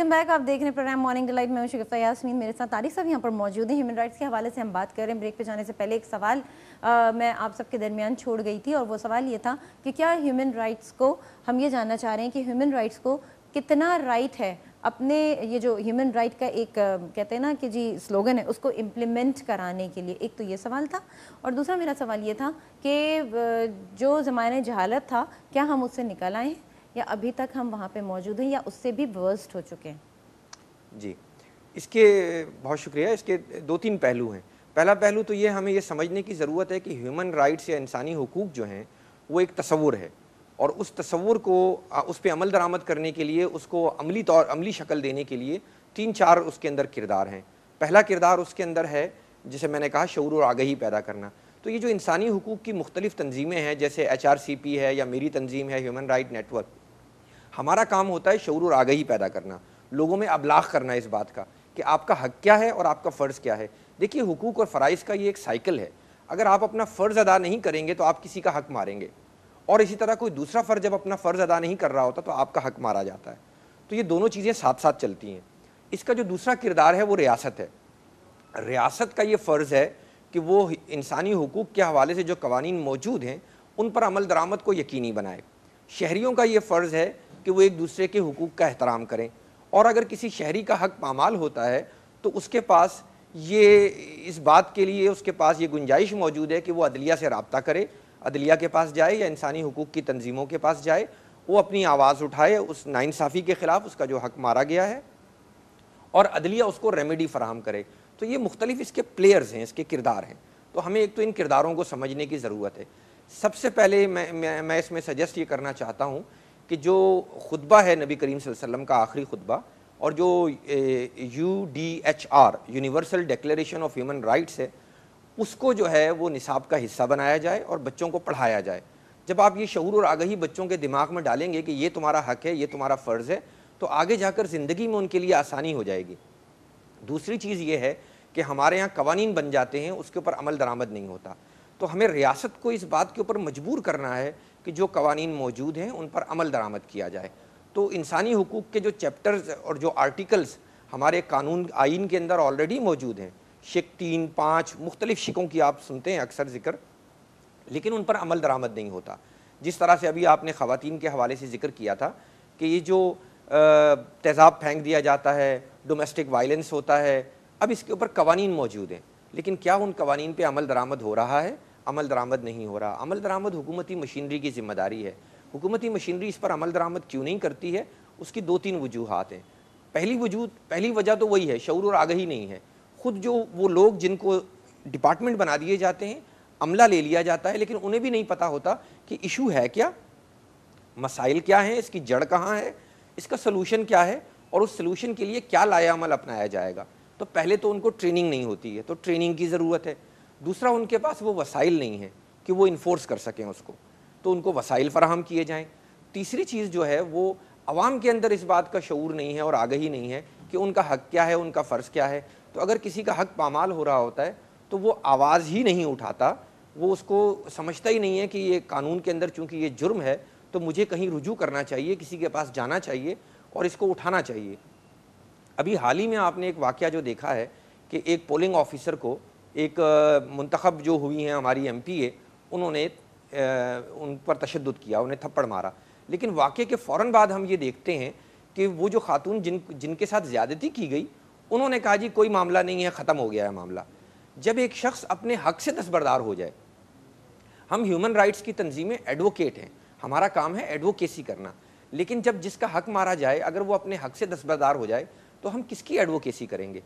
Welcome back. आप देख रहे हैं प्रोग्राम मॉर्निंग डिलाइट में शिगफ्ता यास्मीन, मेरे साथ तारिक साहब यहाँ पर मौजूद हैं। ह्यूमन राइट्स के हवाले से हम बात कर रहे हैं। ब्रेक पे जाने से पहले एक सवाल मैं आप सबके दरमियान छोड़ गई थी और वो सवाल ये था कि क्या ह्यूमन राइट्स को, हम ये जानना चाह रहे हैं कि ह्यूमन राइट्स को कितना राइट है अपने, ये जो ह्यूमन राइट का एक कहते हैं ना कि जी स्लोगन है, उसको इम्प्लीमेंट कराने के लिए। एक तो ये सवाल था और दूसरा मेरा सवाल ये था कि जो ज़माने जहालत था क्या हम उससे निकल आए हैं या अभी तक हम वहाँ पे मौजूद हैं या उससे भी वर्स्ट हो चुके हैं। जी, इसके बहुत शुक्रिया। इसके दो तीन पहलू हैं। पहला पहलू तो ये, हमें ये समझने की ज़रूरत है कि ह्यूमन राइट्स या इंसानी हकूक़ जो हैं वो एक तस्वुर है और उस तस्वुर को, उस पर अमल दरामद करने के लिए, उसको अमली शक्ल देने के लिए तीन चार उसके अंदर किरदार हैं। पहला किरदार उसके अंदर है जिसे मैंने कहा शऊर और आगही पैदा करना। तो ये जो इंसानी हकूक़ की मुख्तलिफ़ तंजीमें हैं जैसे HRCP है या मेरी तंजीम है ह्यूमन राइट नेटवर्क, हमारा काम होता है शऊर और आगही पैदा करना, लोगों में अबलाग करना इस बात का कि आपका हक क्या है और आपका फ़र्ज़ क्या है। देखिए, हुकूक और फ़राइज़ का ये एक साइकिल है। अगर आप अपना फ़र्ज़ अदा नहीं करेंगे तो आप किसी का हक मारेंगे और इसी तरह कोई दूसरा फ़र्ज़ जब अपना फ़र्ज़ अदा नहीं कर रहा होता तो आपका हक मारा जाता है। तो ये दोनों चीज़ें साथ साथ चलती हैं। इसका जो दूसरा किरदार है वो रियासत है। रियासत का ये फ़र्ज़ है कि वो इंसानी हुकूक के हवाले से जो कवानीन मौजूद हैं उन पर अमल दरामद को यकीनी बनाए। शहरियों का ये फ़र्ज़ है कि वो एक दूसरे के हुकूक का एहतराम करें और अगर किसी शहरी का हक पामाल होता है तो उसके पास ये, इस बात के लिए उसके पास ये गुंजाइश मौजूद है कि वो अदलिया से राब्ता करे, अदलिया के पास जाए या इंसानी हुकूक की तंजीमों के पास जाए, वो अपनी आवाज़ उठाए उस नाइंसाफ़ी के ख़िलाफ़, उसका जो हक मारा गया है, और अदलिया उसको रेमेडी फ़राहम करे। तो ये मुख्तलिफ़ इसके प्लेयर्स हैं, इसके किरदार हैं। तो हमें एक तो इन किरदारों को समझने की ज़रूरत है। सबसे पहले मैं इसमें सजेस्ट ये करना चाहता हूँ कि जो खुतबा है नबी करीम सल्लल्लाहु अलैहि वसल्लम का आखिरी खुतबा और जो UDHR Universal declaration of human rights है, उसको जो है वो निसाब का हिस्सा बनाया जाए और बच्चों को पढ़ाया जाए। जब आप ये शऊर और आगही बच्चों के दिमाग में डालेंगे कि ये तुम्हारा हक है, ये तुम्हारा फ़र्ज़ है, तो आगे जाकर ज़िंदगी में उनके लिए आसानी हो जाएगी। दूसरी चीज़ ये है कि हमारे यहाँ कवानीन बन जाते हैं, उसके ऊपर अमल दरामद नहीं होता। तो हमें रियासत को इस बात के ऊपर मजबूर करना है कि जो कवानीन मौजूद हैं उन पर अमल दरामद किया जाए। तो इंसानी हुकूक के जो चैप्टर्स और जो आर्टिकल्स हमारे कानून आइन के अंदर ऑलरेडी मौजूद हैं, शिक 3, 5 मुख्तलिफ शिकों की आप सुनते हैं अक्सर ज़िक्र, लेकिन उन पर अमल दरामद नहीं होता। जिस तरह से अभी आपने ख़वातीन के हवाले से ज़िक्र किया था कि ये जो तेज़ाब फेंक दिया जाता है, डोमेस्टिक वायलेंस होता है, अब इसके ऊपर कवानीन मौजूद हैं, लेकिन क्या उन कवानीन पे अमल दरामद हो रहा है? अमल दरामद नहीं हो रहा। अमल दरामद हुकूमती मशीनरी की ज़िम्मेदारी है। हुकूमती मशीनरी इस पर अमल दरामद क्यों नहीं करती है? उसकी दो तीन वजूहात हैं। पहली वजह तो वही है, शऊर और आगही नहीं है। ख़ुद जो वो लोग जिनको डिपार्टमेंट बना दिए जाते हैं, अमला ले लिया जाता है, लेकिन उन्हें भी नहीं पता होता कि इशू है क्या, मसाइल क्या हैं, इसकी जड़ कहाँ है, इसका सलूशन क्या है और उस सलूशन के लिए क्या लाया अमल अपनाया जाएगा। तो पहले तो उनको ट्रेनिंग नहीं होती है, तो ट्रेनिंग की ज़रूरत है। दूसरा, उनके पास वो वसाइल नहीं है कि वो इन्फोर्स कर सकें उसको, तो उनको वसाइल फराहम किए जाएँ। तीसरी चीज़ जो है वो आवाम के अंदर इस बात का शऊर नहीं है और आगही नहीं है कि उनका हक क्या है, उनका फ़र्ज़ क्या है। तो अगर किसी का हक पामाल हो रहा होता है तो वो आवाज़ ही नहीं उठाता, वो उसको समझता ही नहीं है कि ये कानून के अंदर चूँकि ये जुर्म है तो मुझे कहीं रुजू करना चाहिए, किसी के पास जाना चाहिए और इसको उठाना चाहिए। अभी हाल ही में आपने एक वाक़या जो देखा है कि एक पोलिंग ऑफिसर को, एक मुंतखब जो हुई हैं हमारी MPA, उन्होंने उन पर तशद्दुद किया, उन्हें थप्पड़ मारा। लेकिन वाक़े के फ़ौरन बाद हम ये देखते हैं कि वो जो खातून जिनके साथ ज़्यादती की गई, उन्होंने कहा जी कोई मामला नहीं है, ख़त्म हो गया है मामला। जब एक शख्स अपने हक़ से दस्तबरदार हो जाए, हम ह्यूमन राइट्स की तंजीमें एडवोकेट हैं, हमारा काम है एडवोकेसी करना, लेकिन जब जिसका हक मारा जाए अगर वो अपने हक़ से दस्तबरदार हो जाए तो हम किसकी एडवोकेसी करेंगे?